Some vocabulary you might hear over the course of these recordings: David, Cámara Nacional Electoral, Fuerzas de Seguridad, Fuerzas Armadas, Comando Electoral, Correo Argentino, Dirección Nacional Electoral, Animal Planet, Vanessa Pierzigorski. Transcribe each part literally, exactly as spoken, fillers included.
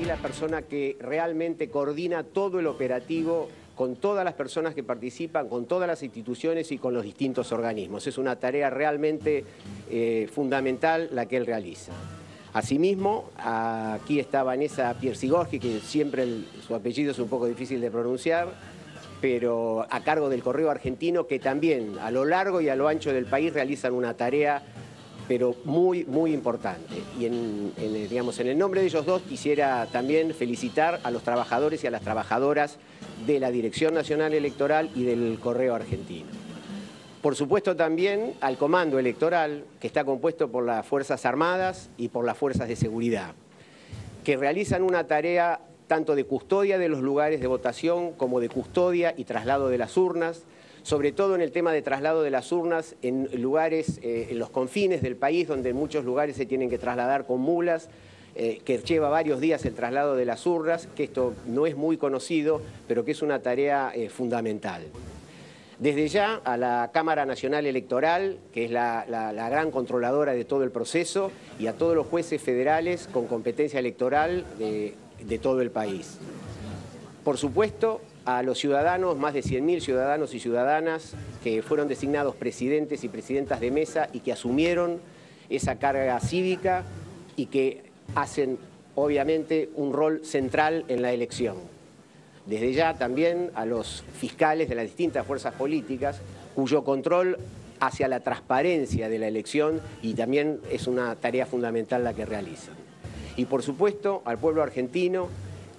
allí la persona que realmente coordina todo el operativo con todas las personas que participan, con todas las instituciones y con los distintos organismos. Es una tarea realmente eh, fundamental la que él realiza. Asimismo, aquí está Vanessa Pierzigorski, que siempre el, su apellido es un poco difícil de pronunciar, pero a cargo del Correo Argentino, que también a lo largo y a lo ancho del país realizan una tarea, pero muy, muy importante. Y en, en, digamos, en el nombre de ellos dos quisiera también felicitar a los trabajadores y a las trabajadoras de la Dirección Nacional Electoral y del Correo Argentino. Por supuesto también al Comando Electoral, que está compuesto por las Fuerzas Armadas y por las Fuerzas de Seguridad, que realizan una tarea tanto de custodia de los lugares de votación como de custodia y traslado de las urnas, sobre todo en el tema de traslado de las urnas en lugares, eh, en los confines del país, donde en muchos lugares se tienen que trasladar con mulas, eh, que lleva varios días el traslado de las urnas, que esto no es muy conocido, pero que es una tarea eh, fundamental. Desde ya a la Cámara Nacional Electoral, que es la, la, la gran controladora de todo el proceso, y a todos los jueces federales con competencia electoral de, de todo el país. Por supuesto, a los ciudadanos, más de cien mil ciudadanos y ciudadanas que fueron designados presidentes y presidentas de mesa y que asumieron esa carga cívica y que hacen, obviamente, un rol central en la elección. Desde ya también a los fiscales de las distintas fuerzas políticas, cuyo control hacia la transparencia de la elección y también es una tarea fundamental la que realizan. Y por supuesto al pueblo argentino,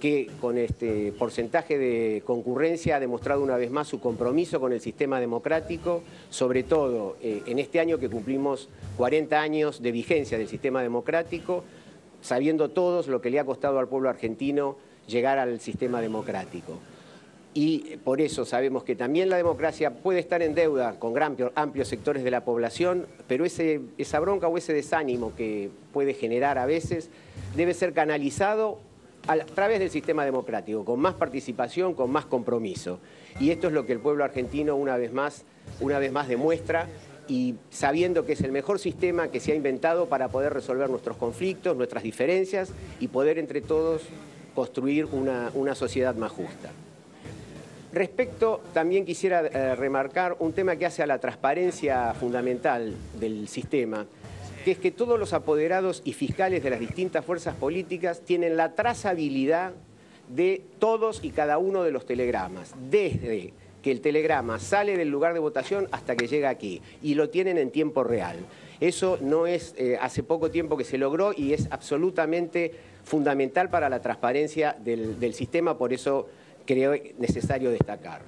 que con este porcentaje de concurrencia ha demostrado una vez más su compromiso con el sistema democrático, sobre todo eh, en este año que cumplimos cuarenta años de vigencia del sistema democrático, sabiendo todos lo que le ha costado al pueblo argentino llegar al sistema democrático. Y por eso sabemos que también la democracia puede estar en deuda con gran, amplios sectores de la población, pero ese, esa bronca o ese desánimo que puede generar a veces debe ser canalizado a través del sistema democrático, con más participación, con más compromiso. Y esto es lo que el pueblo argentino una vez más, una vez más demuestra, y sabiendo que es el mejor sistema que se ha inventado para poder resolver nuestros conflictos, nuestras diferencias y poder entre todos construir una, una sociedad más justa. Respecto, también quisiera eh, remarcar un tema que hace a la transparencia fundamental del sistema, que es que todos los apoderados y fiscales de las distintas fuerzas políticas tienen la trazabilidad de todos y cada uno de los telegramas, desde que el telegrama sale del lugar de votación hasta que llega aquí, y lo tienen en tiempo real. Eso no es eh, hace poco tiempo que se logró y es absolutamente fundamental para la transparencia del, del sistema, por eso creo necesario destacar.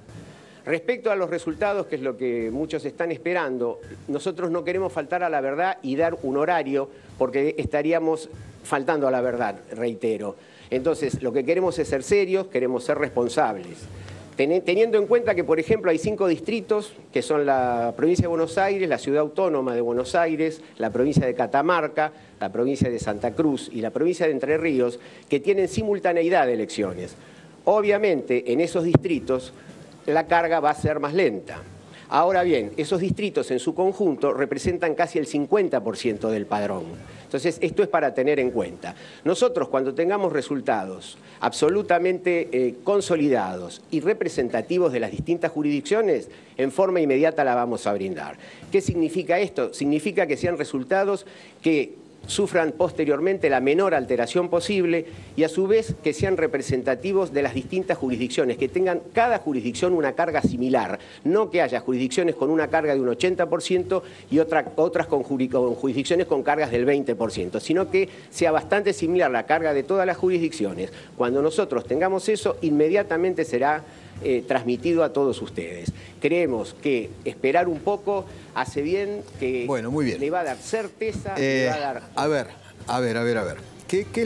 Respecto a los resultados, que es lo que muchos están esperando, nosotros no queremos faltar a la verdad y dar un horario, porque estaríamos faltando a la verdad, reitero. Entonces, lo que queremos es ser serios, queremos ser responsables. Teniendo en cuenta que, por ejemplo, hay cinco distritos, que son la provincia de Buenos Aires, la ciudad autónoma de Buenos Aires, la provincia de Catamarca, la provincia de Santa Cruz y la provincia de Entre Ríos, que tienen simultaneidad de elecciones. Obviamente, en esos distritos la carga va a ser más lenta. Ahora bien, esos distritos en su conjunto representan casi el cincuenta por ciento del padrón. Entonces, esto es para tener en cuenta. Nosotros, cuando tengamos resultados absolutamente eh, consolidados y representativos de las distintas jurisdicciones, en forma inmediata la vamos a brindar. ¿Qué significa esto? Significa que sean resultados que sufran posteriormente la menor alteración posible y a su vez que sean representativos de las distintas jurisdicciones, que tengan cada jurisdicción una carga similar, no que haya jurisdicciones con una carga de un ochenta por ciento y otra, otras con jurisdicciones con cargas del veinte por ciento, sino que sea bastante similar la carga de todas las jurisdicciones. Cuando nosotros tengamos eso, inmediatamente será eh, transmitido a todos ustedes. Creemos que esperar un poco hace bien, que bueno, muy bien. Le va a dar certeza, eh, le va a dar... A ver, a ver, a ver, a ver. ¿Qué, qué...